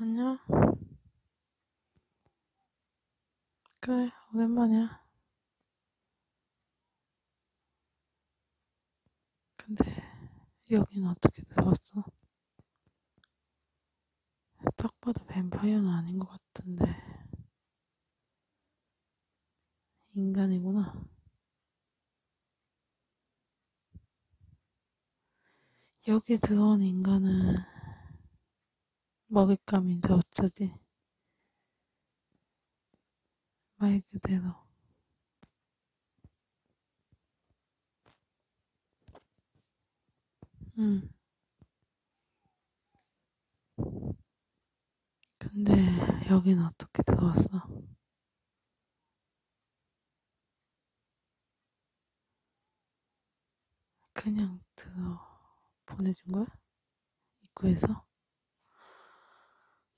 아니야. 그래, 오랜만이야. 근데 여긴 어떻게 들어왔어? 딱 봐도 뱀파이어는 아닌 것 같은데 인간이구나. 여기 들어온 인간은 먹잇감인데 어쩌지? 말 그대로 근데 여긴 어떻게 들어왔어? 그냥 들어 보내준 거야? 입구에서?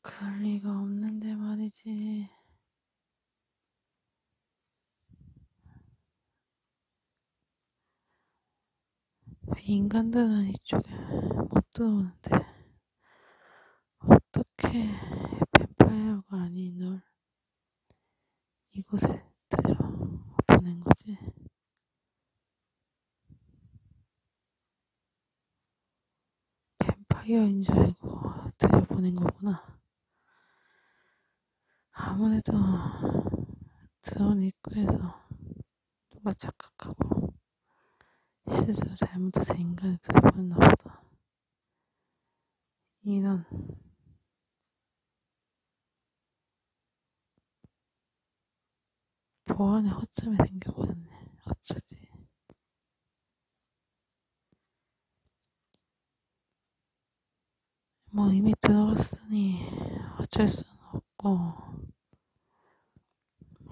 그럴 리가 없는데 말이지. 인간들은 이쪽에 못 들어오는데 어떻게 뱀파이어가 아닌 널 이곳에 들여보낸 거지? 뱀파이어인 줄 알고 들여보낸 거구나. 아무래도 들어온 입구에서 누가 착각하고 실수로 잘못해서 인간을 들여보냈나 보다. 이런. 보안에 허점이 생겨버렸네. 어쩌지. 뭐 이미 들어갔으니 어쩔 수는 없고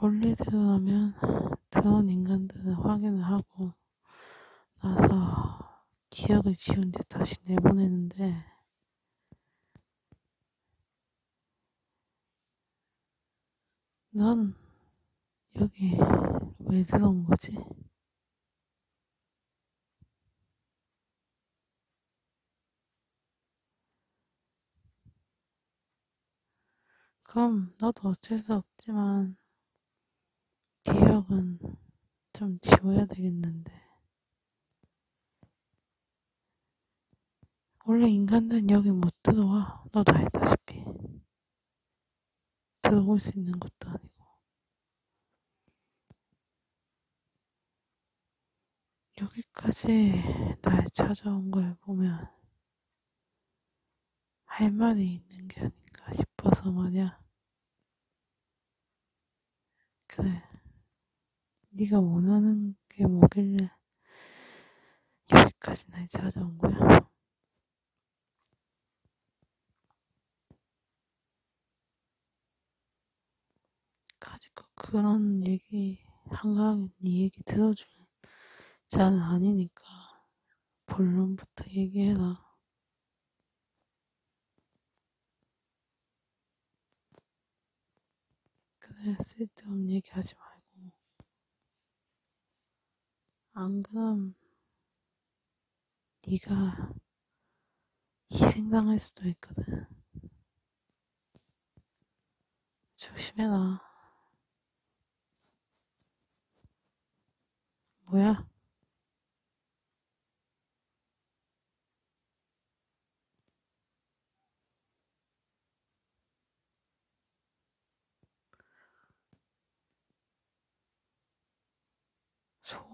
원래대로라면 들어온 인간들을 확인을 하고 나서 기억을 지운 뒤 다시 내보내는데 넌 여기 왜 들어온 거지? 그럼 나도 어쩔 수 없지만 기억은 좀 지워야 되겠는데 원래 인간들은 여기 못 들어와. 너도 알다시피 들어올 수 있는 것도 아니고 여기까지 날 찾아온 걸 보면 할 말이 있는 게 아닌가 싶어서 말이야. 그래, 네가 원하는 게 뭐길래 여기까지 날 찾아온 거야? 가지고 그런 얘기, 한강 네 얘기 들어줄 자는 아니니까 본론부터 얘기해라. 그래, 쓸데없는 얘기하지 말고. 안 그럼 네가 희생당할 수도 있거든. 조심해라. 뭐야?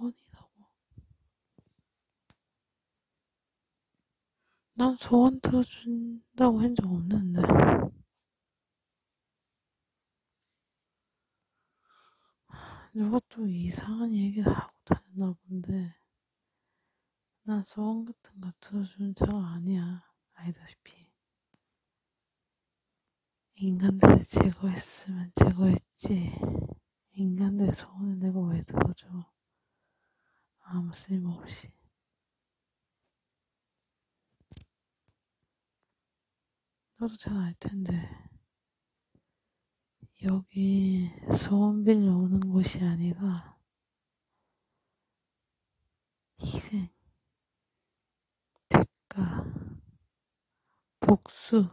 소원이라고? 난 소원 들어준다고 한 적 없는데. 누가 또 이상한 얘기를 하고 다녔나 본데 난 소원 같은 거 들어주는 자가 아니야. 알다시피 인간들을 제거했으면 제거했지 인간들의 소원을 내가 왜 들어줘. 아무 쓸모없이. 너도 잘 알텐데 여기 소원 빌려 오는 곳이 아니라 희생, 대가, 복수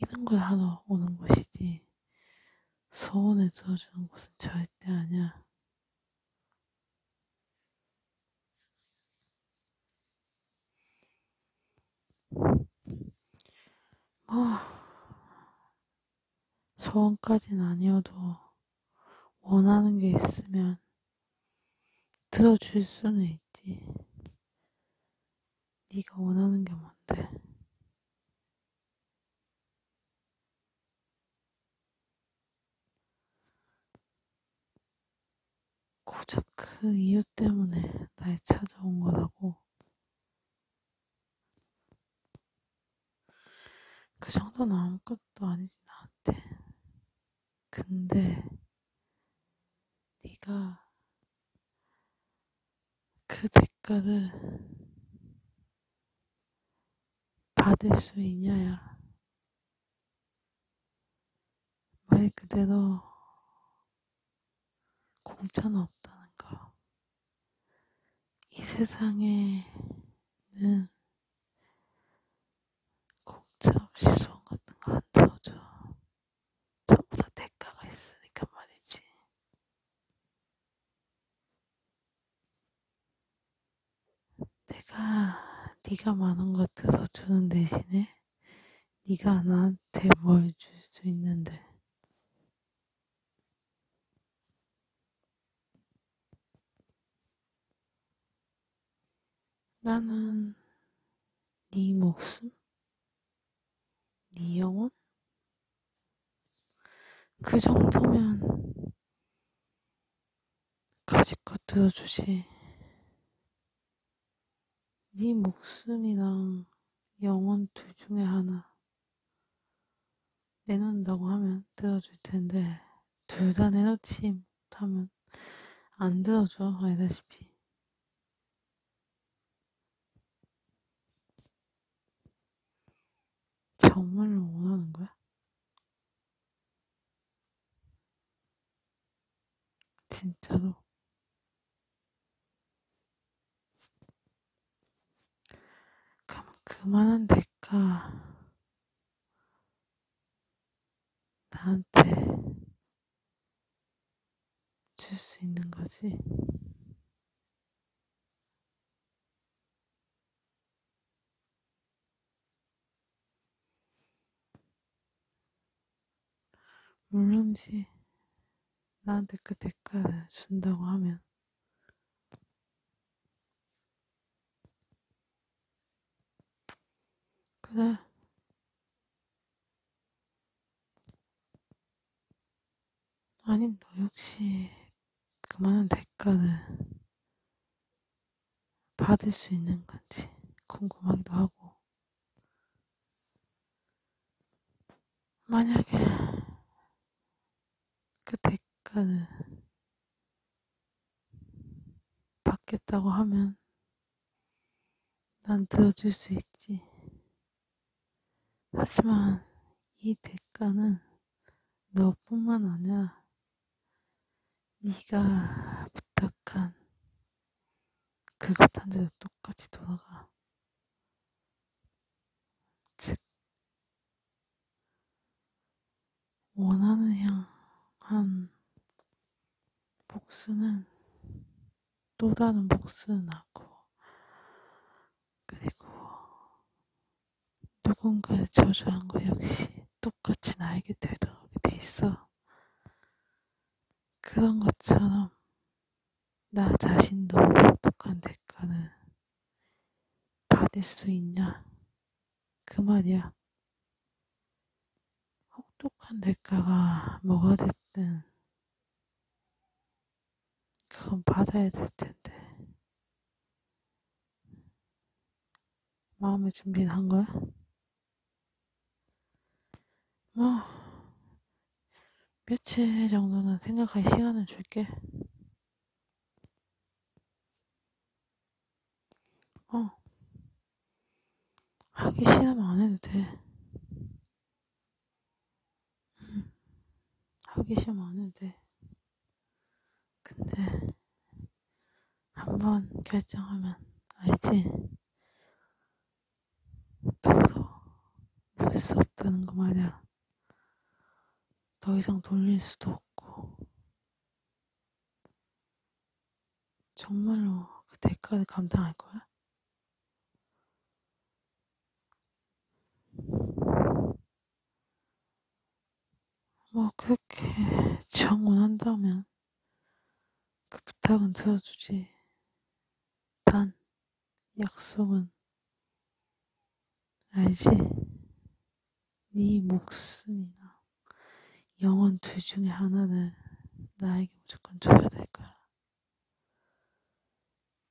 이런 걸 하러 오는 곳이지 소원을 들어주는 곳은 절대 아니야. 소원까진 아니어도 원하는 게 있으면 들어줄 수는 있지. 네가 원하는 게 뭔데? 고작 그 이유 때문에 날 찾아온 거라고. 그 정도는 아무것도 아니지 나한테. 근데 네가 그 대가를 받을 수 있냐야. 말 그대로 공짜는 없다는 거. 이 세상에는 공짜 없이 소원 같은 거 안 들어줘. 전부 다 대가가 있으니까 말이지. 내가 네가 많은 거 들어주는 대신에 네가 나한테 뭘 줄 수 있는데. 나는 네 목숨? 네 영혼? 그 정도면 가지껏 들어주지. 네 목숨이랑 영혼 둘 중에 하나 내놓는다고 하면 들어줄 텐데 둘 다 내놓지 못하면 안 들어줘. 알다시피 정말로 원하는 거야? 진짜로? 그럼 그만한 대가 나한테 줄 수 있는 거지? 물론지 나한테 그 대가를 준다고 하면 그래 아님 너 역시 그만한 대가를 받을 수 있는 건지 궁금하기도 하고. 만약에 그 대가를 받겠다고 하면 난 들어줄 수 있지. 하지만 이 대가는 너뿐만 아니라 네가 부탁한 그것 한 대로 똑같이 돌아가. 즉 원하는 향 한 복수는 또 다른 복수를 낳고 그리고 누군가를 저주한 거 역시 똑같이 나에게 되돌아오게 돼 있어. 그런 것처럼 나 자신도 똑똑한 대가를 받을 수 있냐 그 말이야. 혹독한 대가가 뭐가 됐 그건 받아야 될 텐데 마음의 준비는 한 거야? 며칠 정도는 생각할 시간을 줄게. 하기 싫으면 안 해도 돼. 하기 싫으면 안 해도 돼. 근데 한번 결정하면 알지? 도로 믿을 수 없다. 있다는 거 마냥 더 이상 돌릴 수도 없고, 정말로 그 대가를 감당할 거야? 뭐 그렇게 정원한다면 그 부탁은 들어주지. 단 약속은 알지? 네 목숨이나 영혼 둘 중에 하나는 나에게 무조건 줘야 될 거야.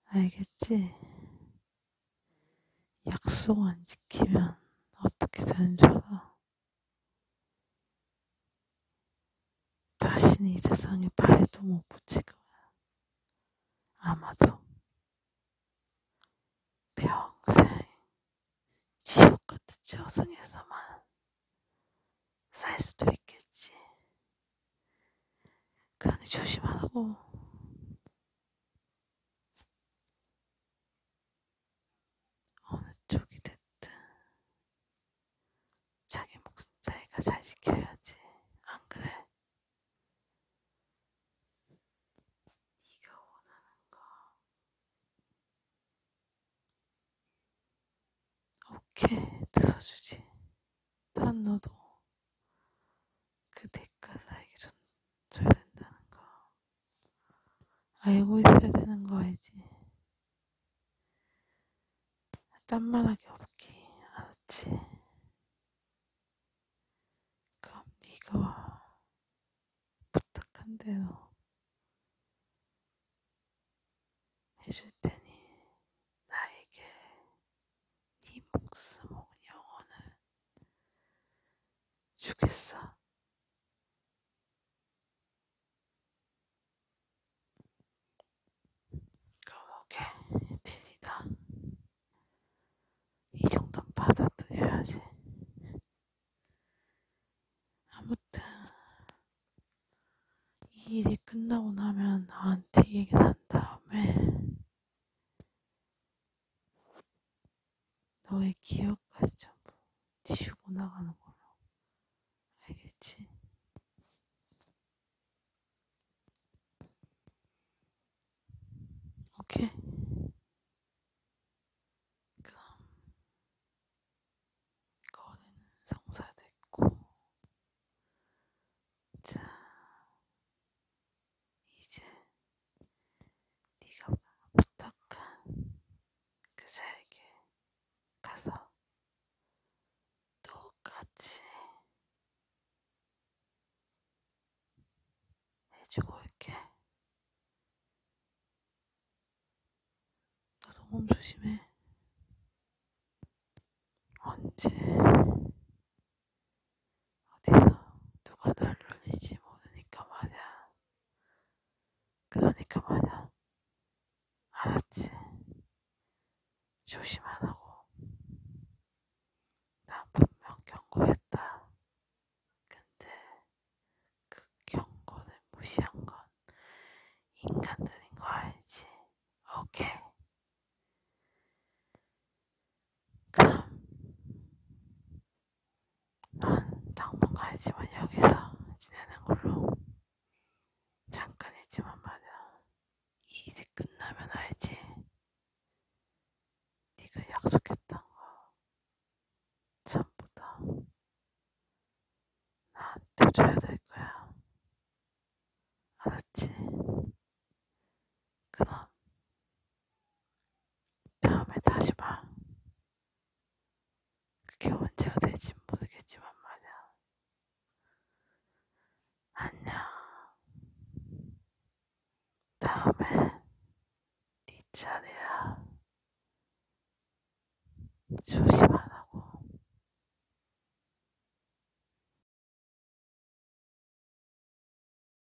알겠지? 약속 안 지키면 어떻게 되는 줄 알아? 다시는 이 세상에 발도 못 붙일 거야. 아마도 평생 지옥같은 저승에서만 살 수도 있겠지. 그러니 조심하라고. 어느 쪽이 됐든 자기 목숨 자기가 잘 지켜야지. 안 그래? 이렇게 들어주지. 난 너도 그 대가를 나에게 줘야 된다는 거 알고 있어야 되는 거 알지? 딴 말하기 없기, 알았지? 그럼 네가 부탁한 대로 해줄 테니 주겠어. 그럼 오케이, 딜이다. 이 정도는 받아들여야지. 아무튼 이 일이 끝나고 나면 나한테 얘기를 한 다음에 너의 기억까지 전부 지우고 나가는 거야. 오케이. 그럼 거는 성사됐고, 자 이제 네가 부탁한 그자에게 가서 똑같이 해주고 올게. 너도 몸 조심해. 언제 어디서 누가 날 놀릴지 모르니까 말이야. 그러니까 말이야. 알았지? 조심하라고. 나 분명 경고했다. 무시한 건 인간들인 거 알지? 오케이. 그럼 넌 당분간 있지만 여기서 지내는 걸로. 잠깐 있지만 말이야. 이 일이 끝나면 알지? 네가 약속했던 거 전부 다 나한테 줘야 될 거야. 알았지? 그럼 다음에 다시 봐. 그게 언제가 될진 모르겠지만 말이야. 안녕. 다음에 네 차례야. 조심.